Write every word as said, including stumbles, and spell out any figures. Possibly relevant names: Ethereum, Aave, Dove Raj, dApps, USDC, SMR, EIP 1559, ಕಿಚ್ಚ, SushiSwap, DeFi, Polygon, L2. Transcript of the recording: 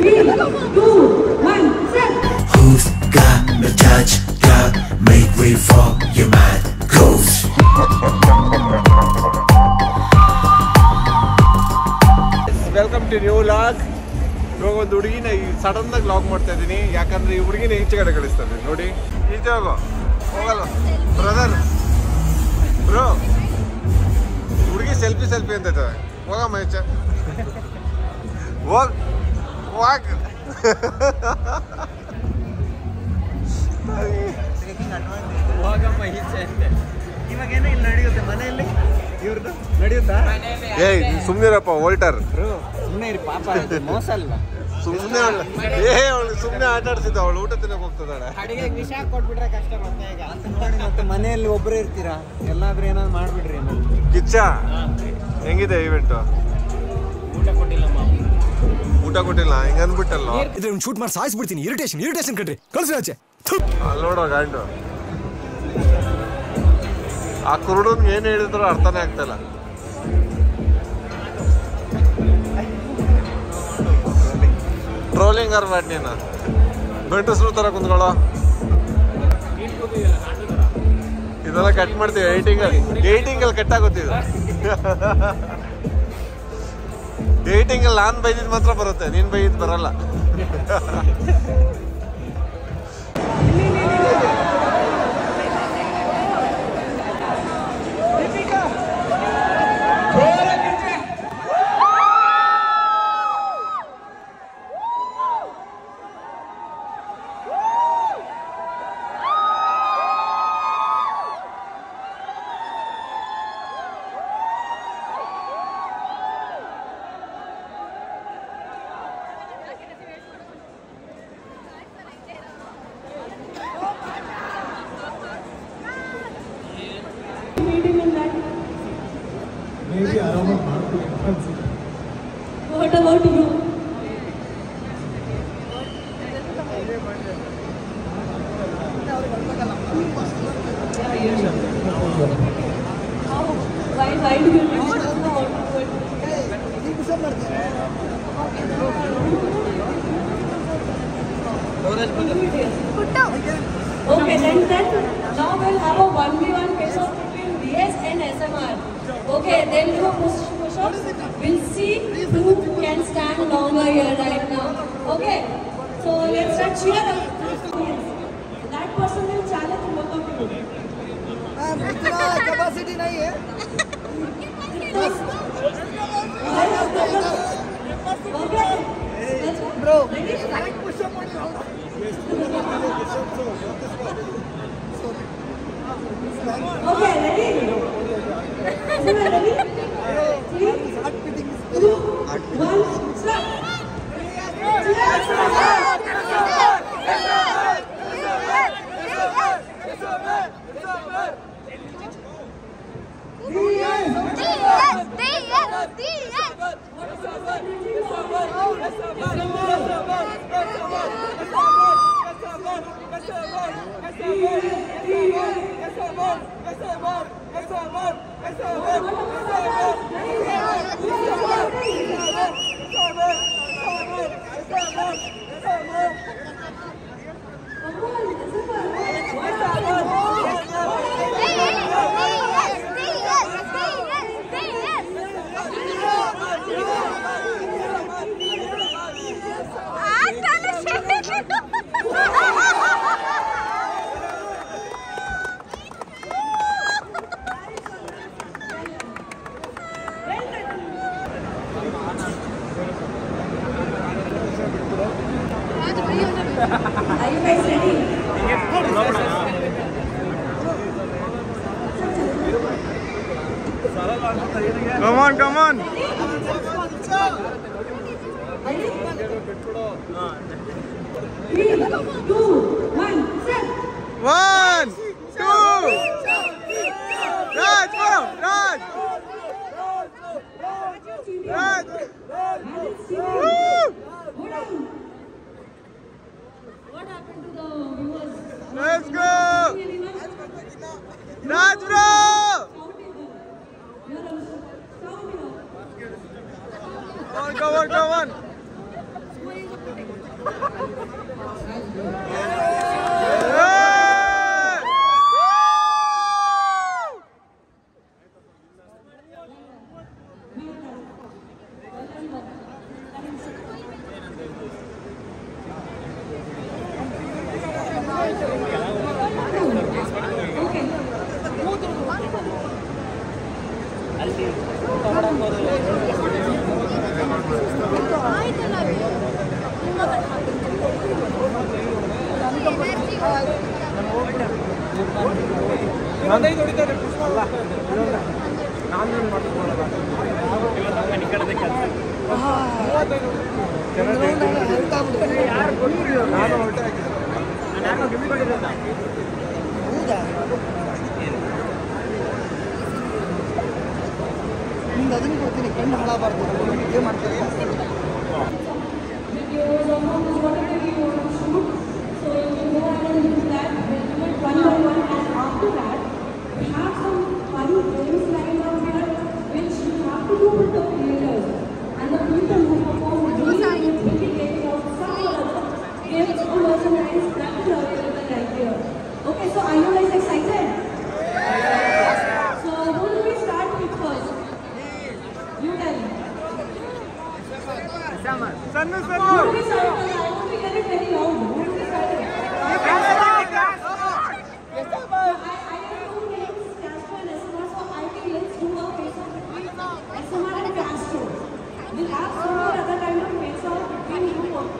three, two, one, set. Who's got the touch? God, make way for your mad ghost. Welcome to new vlog. Nogo dudgine sudden da vlog martta idini yakandre ee hudgine heche kade kalistare nodi ilte hogo hogalo brother bro hudgi selfie selfie anta idare hoga mecha walk walk taking advantage hoga mecha ante ivaga ena illi nadiyutte maneyalle ಇವರು ನಡೆಯುತ್ತಾ ಏ ಸುಮ್ಮನೆರಪ್ಪ Walter ಸುಮ್ಮನೆ ಇರಿ ಪಾಪ ಅದು ಮೋಸ ಅಲ್ವಾ ಸುಮ್ಮನೆ ಏ ಅವಳು ಸುಮ್ಮನೆ ಆಟ ಆಡ್ತಿದ್ದೆ ಅವಳು ಊಟ ತಿನ್ನಕ್ಕೆ ಹೋಗ್ತಿದ್ದಾಳೆ ಅಡಿಗೆ ವಿಷ ಹಾಕೊಂಡು ಬಿಟ್ರೆ ಕಷ್ಟ ಮತ್ತೆ ಈಗ ಮತ್ತೆ ಮನೆಯಲ್ಲಿ ಒಬ್ಬರೇ ಇರ್ತೀರಾ ಎಲ್ಲಾದ್ರೂ ಏನಾದರೂ ಮಾಡ್ಬಿಡ್ರಿ ಕಿಚ್ಚ ಹೆಂಗಿದೆ ಈವೆಂಟ್ ಊಟ ಕೊಟ್ಟಿಲ್ಲ ಮಾಮ ಊಟ ಕೊಟ್ಟಿಲ್ಲ ಹೆಂಗ ಅಂದ್ಬಿಟ್ಟಲ್ಲ ಇದ್ರೆ ಒಂದು ಶೂಟ್ ಮಾಡಿ ಸಾಯಿಸಿ ಬಿಡ್ತೀನಿ ಇರಿಟೇಷನ್ ಇರಿಟೇಷನ್ ಕಟ್ರಿ ಕಳಿಸಿ ಆಚೆ ಅಲ್ಲೋಡ ಗಾಂಡು ಆ ಕುರುಡನ್ ಏನು ಹೇಳಿದ್ರು ಅರ್ಥನೇ ಆಗ್ತಿಲ್ಲ ಟ್ರೋಲಿಂಗ್ ಆರ್ ಮಾಡಿ ನೀನು ಗಂಟಸರು ತರ ಕುಂತ್ಕೊಳ್ಳೋ ಇದೆಲ್ಲ ಕಟ್ ಮಾಡ್ತೀವಿ ಏಟಿಂಗ್ ಏಟಿಂಗ್ ಅಲ್ಲಿ ಕಟ್ ಆಗುತ್ತಿದೆ ಏಟಿಂಗ್ ಅಲ್ಲಿ ನಾನು ಬೈದಿದ್ದು ಮಾತ್ರ ಬರುತ್ತೆ ನೀನು ಬೈದಿದ್ದು ಬರಲ್ಲ What about you? Why, why do you think it's not good? Okay, then, then now we'll have a one v one face off between V S and S M R. Okay, then do a push. We'll see who can stand longer here right now. Okay, so let's start cheering. That person will challenge both of you. Ah, इतना capacity नहीं है. Okay, bro. Like push up only. Okay, ready? You are ready? Come on, come on. three, two, one, set. one, two, three, Raj, go, Raj. Raj, what happened to the viewers? Let's go. Raj, bro. Come on, come on. We'll have some more other kind of mix-up between you.